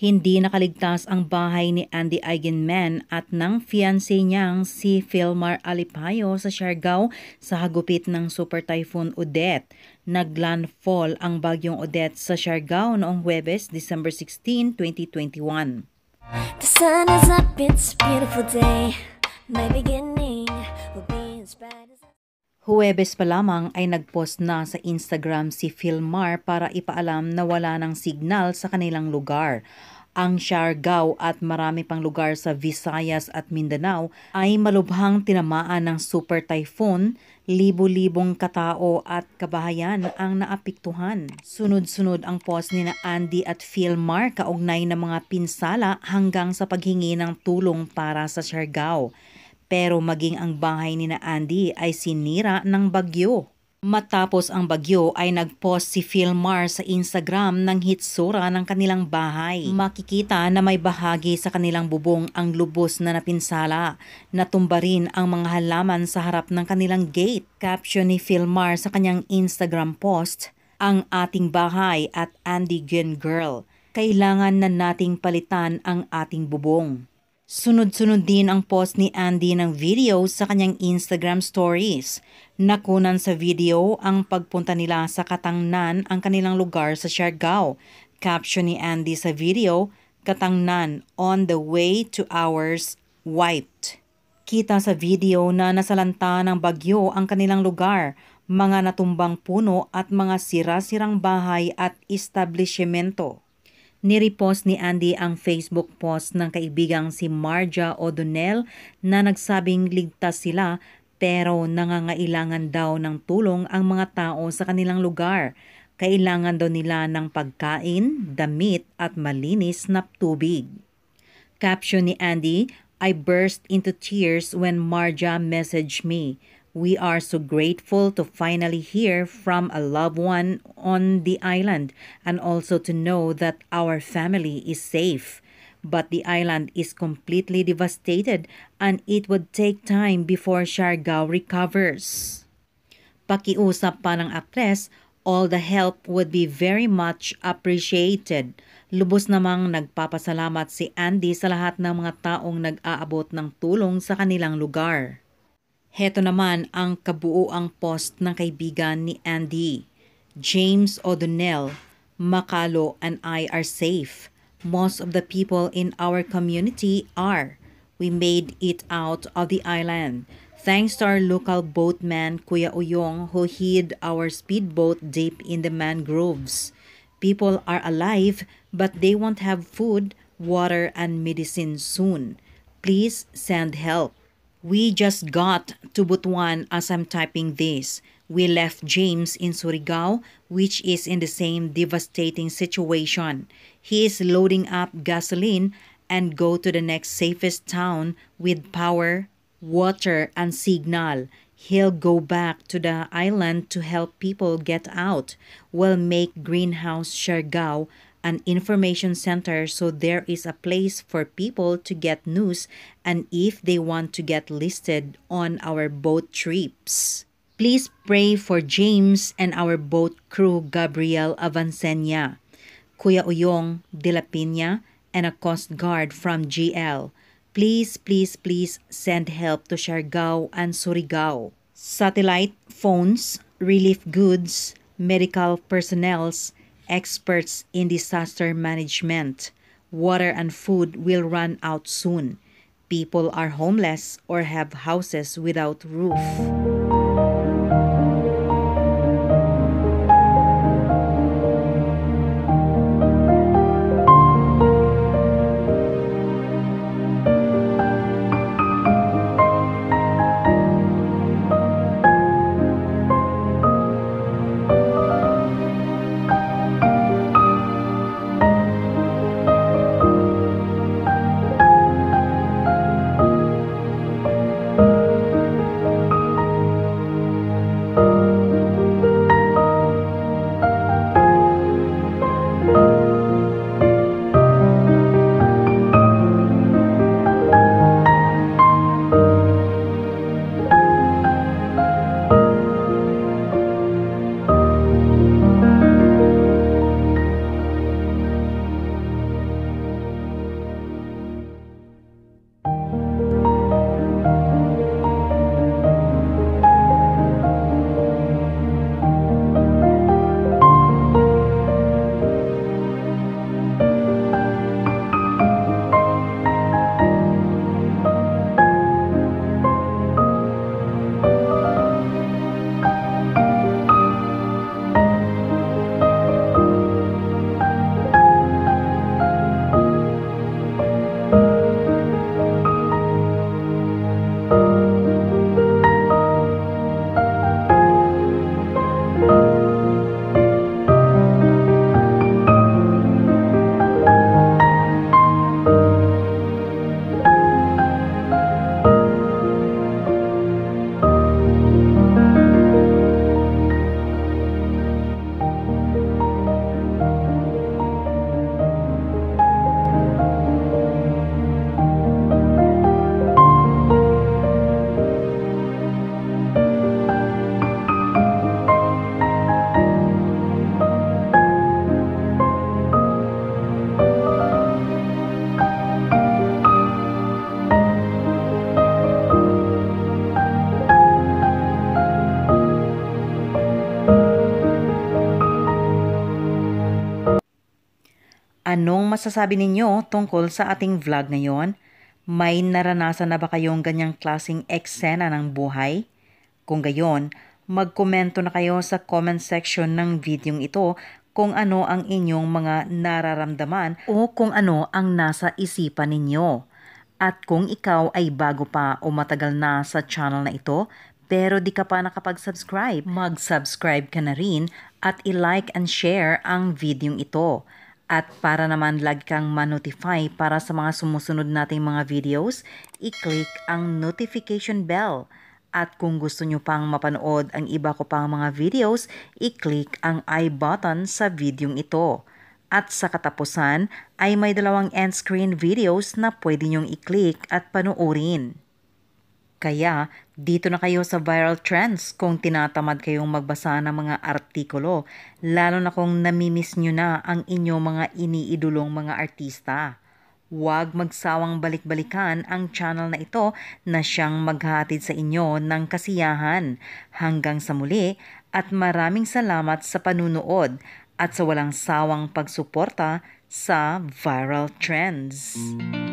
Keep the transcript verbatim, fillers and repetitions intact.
Hindi nakaligtas ang bahay ni Andi Eigenmann at ng fiancé niyang si Philmar Alipayo sa Siargao sa hagupit ng Super Typhoon Odette. Naglandfall ang bagyong Odette sa Siargao noong Huwebes, December sixteenth, twenty twenty-one. The sun is up, it's a beautiful day. My beginning will be as bright as... Huwebes pa lamang ay nagpost na sa Instagram si Philmar para ipaalam na wala ng signal sa kanilang lugar. Ang Siargao at marami pang lugar sa Visayas at Mindanao ay malubhang tinamaan ng super typhoon, libo-libong katao at kabahayan ang naapiktuhan. Sunod-sunod ang post ni na Andi at Philmar kaugnay ng mga pinsala hanggang sa paghingi ng tulong para sa Siargao. Pero maging ang bahay ni na Andi ay sinira ng bagyo. Matapos ang bagyo ay nag-post si Philmar sa Instagram ng hitsura ng kanilang bahay. Makikita na may bahagi sa kanilang bubong ang lubos na napinsala. Natumba rin ang mga halaman sa harap ng kanilang gate. Caption ni Philmar sa kanyang Instagram post, "Ang ating bahay at Andi Gun Girl. Kailangan na nating palitan ang ating bubong." Sunod-sunod din ang post ni Andi ng video sa kanyang Instagram stories. Nakunan sa video ang pagpunta nila sa Katangnan, ang kanilang lugar sa Siargao. Caption ni Andi sa video, "Katangnan, on the way to ours, wiped." Kita sa video na nasalanta ng bagyo ang kanilang lugar, mga natumbang puno at mga sira-sirang bahay at establishmento. Nirepost ni Andi ang Facebook post ng kaibigang si Marja O'Donnell na nagsabing ligtas sila pero nangangailangan daw ng tulong ang mga tao sa kanilang lugar. Kailangan daw nila ng pagkain, damit at malinis na tubig. Caption ni Andi, "I burst into tears when Marja messaged me. We are so grateful to finally hear from a loved one on the island and also to know that our family is safe. But the island is completely devastated and it would take time before Siargao recovers." Pakiusap pa ng aktres, "All the help would be very much appreciated." Lubos namang nagpapasalamat si Andi sa lahat ng mga taong nag-aabot ng tulong sa kanilang lugar. Heto naman ang kabuuang post ng kaibigan ni Andi. James O'Donnell, "Makalo and I are safe. Most of the people in our community are. We made it out of the island. Thanks to our local boatman Kuya Uyong who hid our speedboat deep in the mangroves. People are alive but they won't have food, water and medicine soon. Please send help. We just got to Butuan as I'm typing this. We left James in Surigao, which is in the same devastating situation. He is loading up gasoline and go to the next safest town with power, water, and signal. He'll go back to the island to help people get out. We'll make Greenhouse Siargao an information center so there is a place for people to get news and if they want to get listed on our boat trips. Please pray for James and our boat crew Gabriel Avancena, Kuya Uyong dela Piña, and a Coast Guard from G L. Please, please, please send help to Siargao and Surigao. Satellite phones, relief goods, medical personnels, experts in disaster management. Water and food will run out soon. People are homeless or have houses without roof." Anong masasabi ninyo tungkol sa ating vlog ngayon? May naranasan na ba kayong ganyang klaseng eksena ng buhay? Kung gayon, magkomento na kayo sa comment section ng videong ito kung ano ang inyong mga nararamdaman o kung ano ang nasa isipan ninyo. At kung ikaw ay bago pa o matagal na sa channel na ito, pero di ka pa nakapag-subscribe, mag-subscribe ka na rin at i-like and share ang videong ito. At para naman lagi kang ma-notify para sa mga sumusunod nating mga videos, i-click ang notification bell. At kung gusto nyo pang mapanood ang iba ko pang mga videos, i-click ang I button sa videong ito. At sa katapusan ay may dalawang end screen videos na pwede nyong i-click at panoorin. Kaya, dito na kayo sa Viral Trends kung tinatamad kayong magbasa ng mga artikulo, lalo na kung namimiss nyo na ang inyong mga iniidolong mga artista. Huwag magsawang balik-balikan ang channel na ito na siyang maghahatid sa inyo ng kasiyahan. Hanggang sa muli at maraming salamat sa panunood at sa walang sawang pagsuporta sa Viral Trends.